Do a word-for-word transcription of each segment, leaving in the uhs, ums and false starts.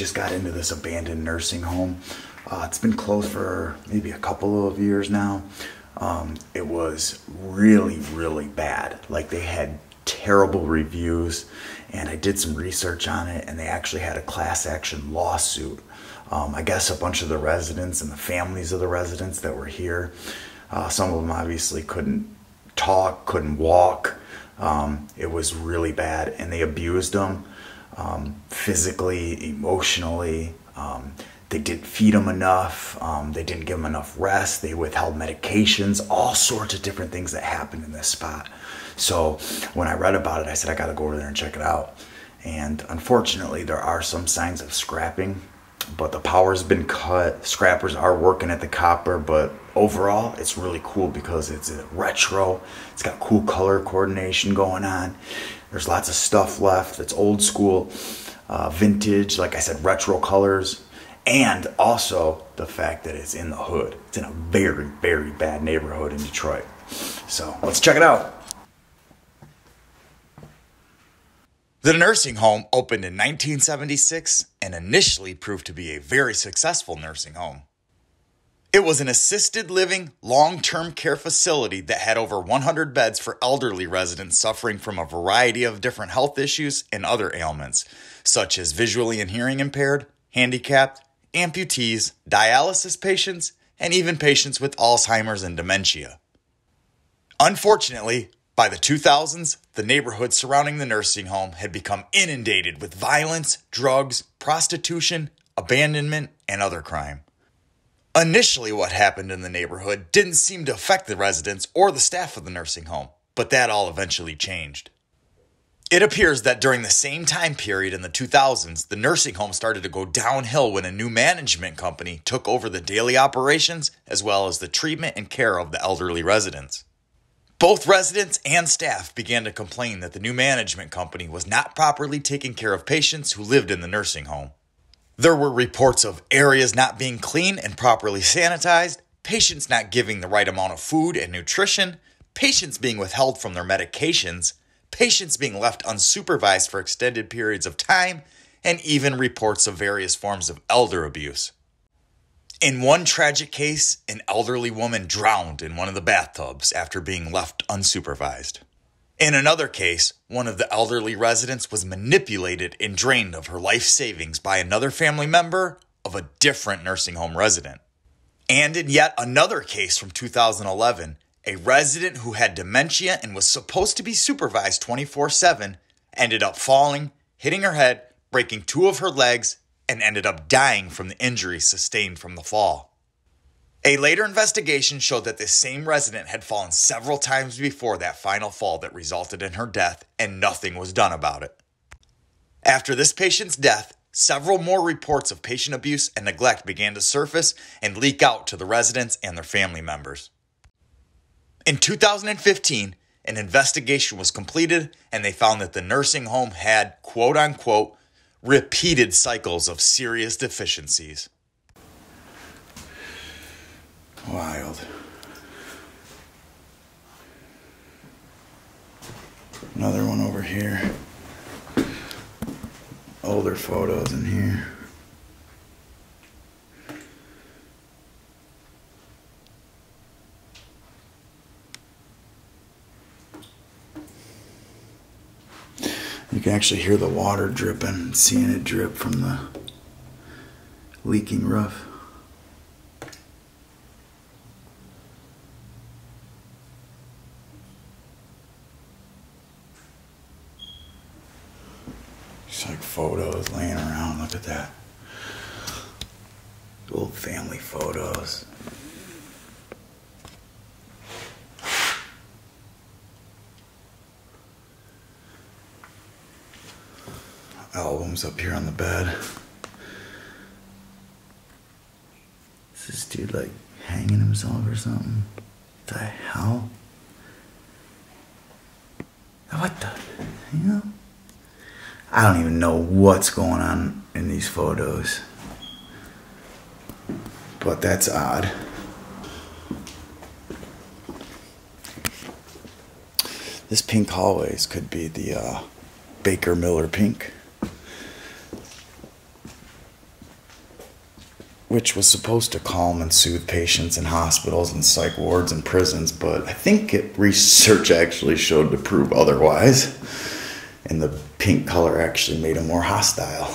just got into this abandoned nursing home. Uh, it's been closed for maybe a couple of years now. Um, it was really, really bad. Like, they had terrible reviews, and I did some research on it, and they actually had a class action lawsuit. Um, I guess a bunch of the residents and the families of the residents that were here, uh, some of them obviously couldn't talk, couldn't walk. Um, it was really bad, and they abused them um, physically, emotionally. Um, They didn't feed them enough, um, they didn't give them enough rest, they withheld medications, all sorts of different things that happened in this spot. So when I read about it, I said, I gotta go over there and check it out. And unfortunately, there are some signs of scrapping, but the power's been cut. Scrappers are working at the copper, but overall, it's really cool because it's retro. It's got cool color coordination going on. There's lots of stuff left that's old school, uh, vintage, like I said, retro colors. And also the fact that it's in the hood. It's in a very, very bad neighborhood in Detroit. So let's check it out. The nursing home opened in nineteen seventy-six and initially proved to be a very successful nursing home. It was an assisted living, long-term care facility that had over one hundred beds for elderly residents suffering from a variety of different health issues and other ailments, such as visually and hearing impaired, handicapped, amputees, dialysis patients, and even patients with Alzheimer's and dementia. Unfortunately, by the two thousands, the neighborhood surrounding the nursing home had become inundated with violence, drugs, prostitution, abandonment, and other crime. Initially, what happened in the neighborhood didn't seem to affect the residents or the staff of the nursing home, but that all eventually changed. It appears that during the same time period in the two thousands, the nursing home started to go downhill when a new management company took over the daily operations as well as the treatment and care of the elderly residents. Both residents and staff began to complain that the new management company was not properly taking care of patients who lived in the nursing home. There were reports of areas not being clean and properly sanitized, patients not giving the right amount of food and nutrition, patients being withheld from their medications, patients being left unsupervised for extended periods of time, and even reports of various forms of elder abuse. In one tragic case, an elderly woman drowned in one of the bathtubs after being left unsupervised. In another case, one of the elderly residents was manipulated and drained of her life savings by another family member of a different nursing home resident. And in yet another case from two thousand eleven, a resident who had dementia and was supposed to be supervised twenty-four seven ended up falling, hitting her head, breaking two of her legs, and ended up dying from the injuries sustained from the fall. A later investigation showed that this same resident had fallen several times before that final fall that resulted in her death, and nothing was done about it. After this patient's death, several more reports of patient abuse and neglect began to surface and leak out to the residents and their family members. In two thousand fifteen, an investigation was completed, and they found that the nursing home had, quote-unquote, repeated cycles of serious deficiencies. Wild. Another one over here. Older photos in here. You can actually hear the water dripping, seeing it drip from the leaking roof. Just like photos laying around, look at that. Old family photos. Albums up here on the bed. Is this dude like hanging himself or something? What the hell? What the, you know? I don't even know what's going on in these photos. But that's odd. This pink hallways could be the uh, Baker Miller pink. which was supposed to calm and soothe patients in hospitals and psych wards and prisons, but I think it, research actually showed to prove otherwise, and the pink color actually made them more hostile.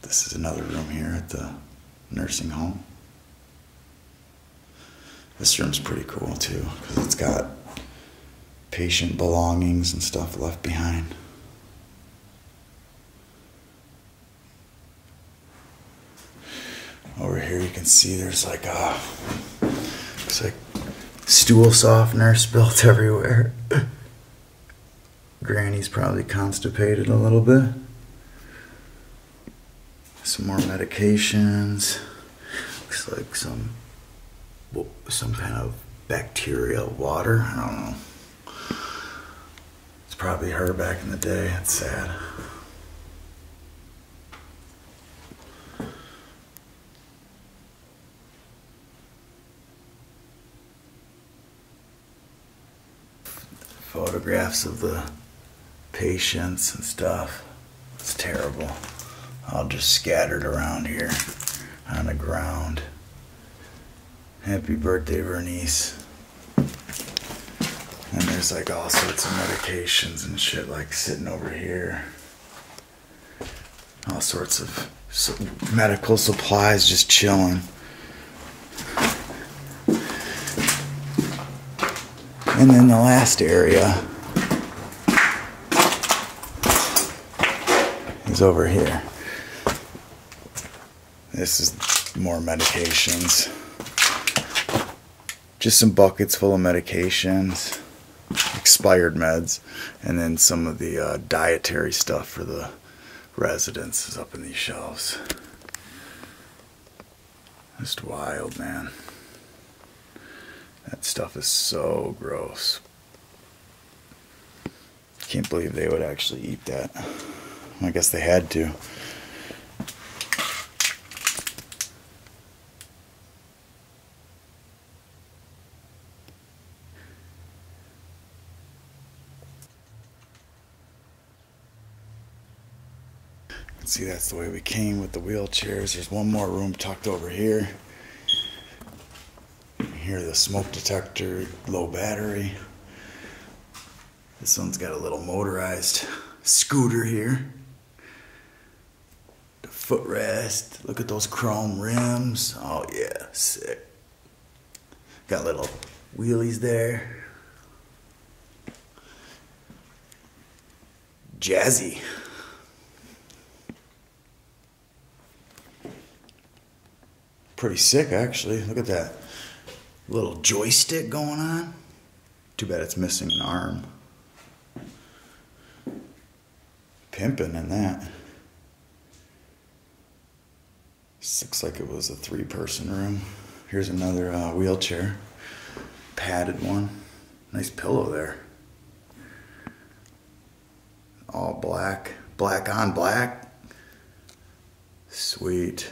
This is another room here at the nursing home. This room's pretty cool too, because it's got patient belongings and stuff left behind. Over here you can see there's like a, it's like stool softener spilt everywhere. Granny's probably constipated a little bit. Some more medications. Looks like some, some kind of bacterial water, I don't know. It's probably her back in the day, it's sad. Photographs of the patients and stuff. It's terrible. All just scattered around here on the ground. Happy birthday, Bernice. And there's like all sorts of medications and shit like sitting over here. All sorts of medical supplies just chilling. And then the last area is over here. This is more medications. Just some buckets full of medications, expired meds, and then some of the uh, dietary stuff for the residents is up in these shelves. Just wild, man. That stuff is so gross. Can't believe they would actually eat that. I guess they had to. See, that's the way we came with the wheelchairs. There's one more room tucked over here. Here, the smoke detector, low battery. This one's got a little motorized scooter here. The footrest. Look at those chrome rims. Oh yeah, sick. Got little wheelies there. Jazzy. Pretty sick, actually. Look at that. Little joystick going on. Too bad it's missing an arm. Pimping in that. This looks like it was a three-person room. Here's another uh, wheelchair. Padded one. Nice pillow there. All black. Black on black. Sweet.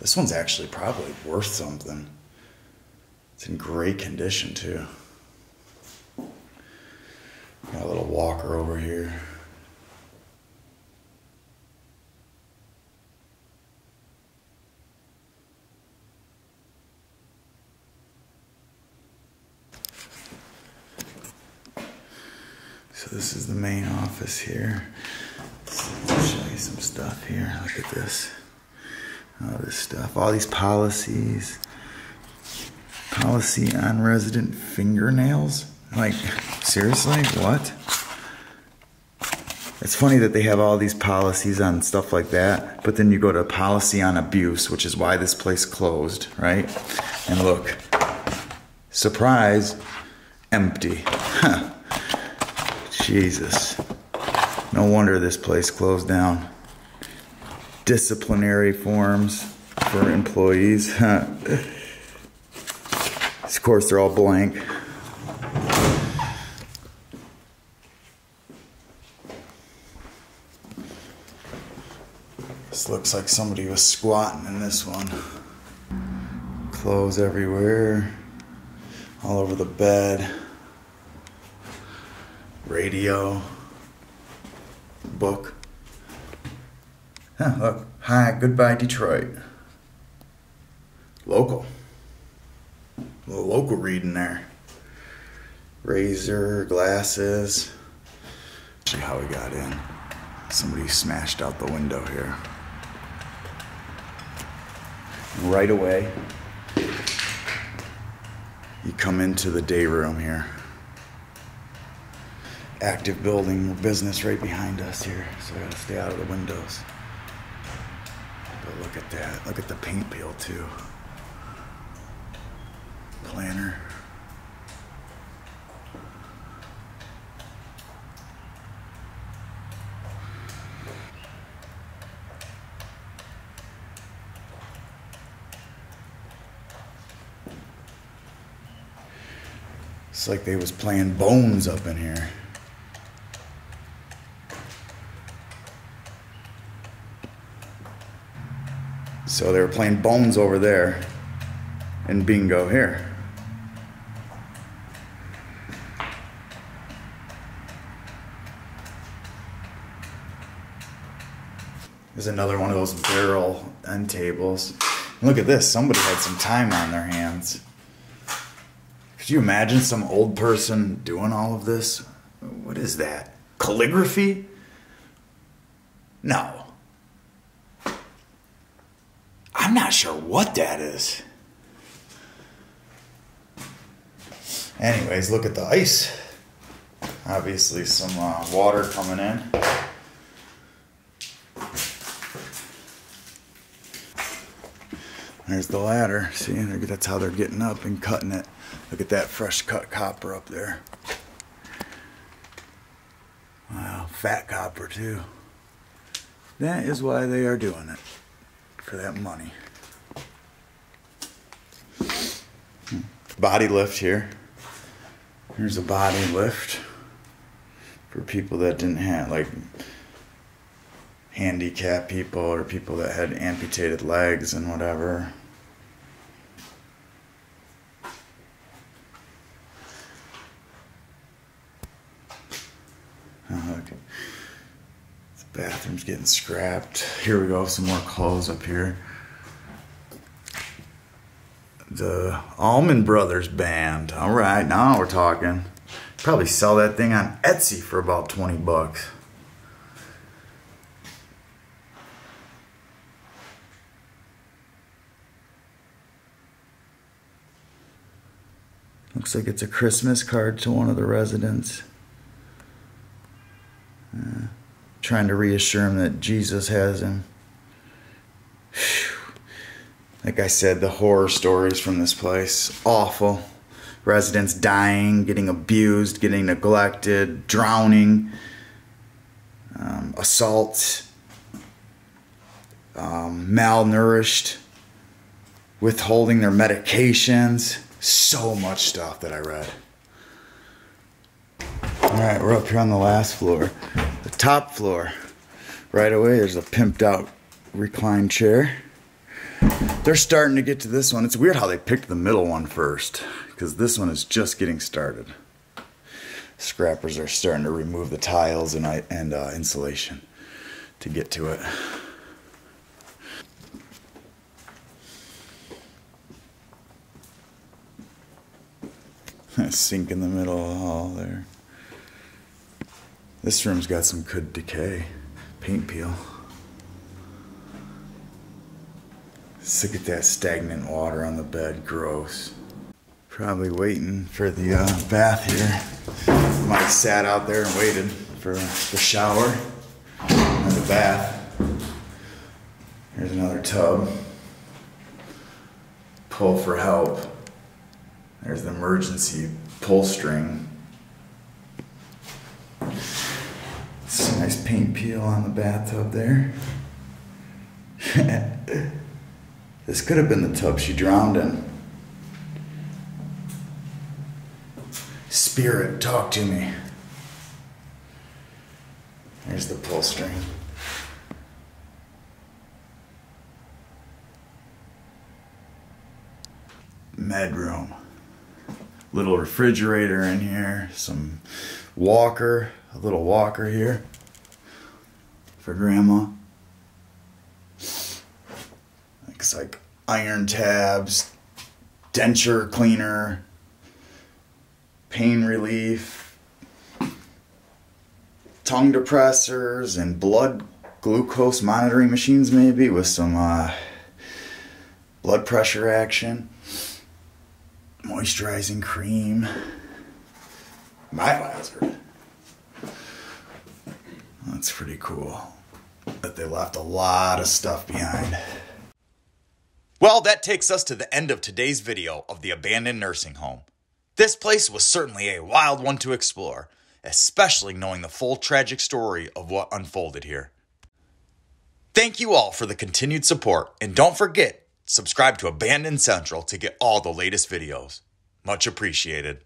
This one's actually probably worth something. It's in great condition too. Got a little walker over here. So this is the main office here. I'll show you some stuff here. Look at this. All this stuff. All these policies. Policy on resident fingernails? Like, seriously? What? It's funny that they have all these policies on stuff like that, but then you go to policy on abuse, which is why this place closed, right? And look. Surprise. Empty. Huh. Jesus. No wonder this place closed down. Disciplinary forms for employees. Huh. Of course, they're all blank. This looks like somebody was squatting in this one. Clothes everywhere, all over the bed, radio, book. Huh, look. Hi, goodbye, Detroit. Local. A little local reading there. Razor, glasses. See how we got in. Somebody smashed out the window here. Right away, you come into the day room here. Active building business right behind us here, so I gotta stay out of the windows. But look at that, look at the paint peel too. Planner. It's like they was playing Bones up in here. So they were playing Bones over there and bingo here. There's another one of those barrel end tables. And look at this, somebody had some time on their hands. Could you imagine some old person doing all of this? What is that? Calligraphy? No. I'm not sure what that is. Anyways, look at the ice. Obviously some uh, water coming in. There's the ladder. See, that's how they're getting up and cutting it. Look at that fresh cut copper up there. Wow, fat copper too. That is why they are doing it. For that money. Hmm. Body lift here. Here's a body lift for people that didn't have, like, handicapped people or people that had amputated legs and whatever. Oh, okay. Bathroom's getting scrapped. Here we go, some more clothes up here. The Allman Brothers Band. All right, now we're talking. Probably sell that thing on Etsy for about twenty bucks. Looks like it's a Christmas card to one of the residents. Uh, Trying to reassure him that Jesus has him. Whew. Like I said, the horror stories from this place, awful. Residents dying, getting abused, getting neglected, drowning, um, assault, um, malnourished, withholding their medications. So much stuff that I read. All right, we're up here on the last floor. The top floor. Right away, there's a pimped out reclined chair. They're starting to get to this one. It's weird how they picked the middle one first, because this one is just getting started. Scrappers are starting to remove the tiles and, and uh, insulation to get to it. Sink in the middle of the hall there. This room's got some good decay, paint peel. Look at that stagnant water on the bed, gross. Probably waiting for the uh, bath here. Might have sat out there and waited for the shower and the bath. Here's another tub. Pull for help. There's the emergency pull string. Some nice paint peel on the bathtub there. This could have been the tub she drowned in. Spirit, talk to me. There's the pull string. Med room. Little refrigerator in here, some walker, a little walker here for grandma. iron tabs, denture cleaner, pain relief, tongue depressors, and blood glucose monitoring machines, maybe with some uh, blood pressure action, moisturizing cream, Mylazer. That's pretty cool that they left a lot of stuff behind. Well, that takes us to the end of today's video of the abandoned nursing home. This place was certainly a wild one to explore, especially knowing the full tragic story of what unfolded here. Thank you all for the continued support, and don't forget, subscribe to Abandoned Central to get all the latest videos. Much appreciated.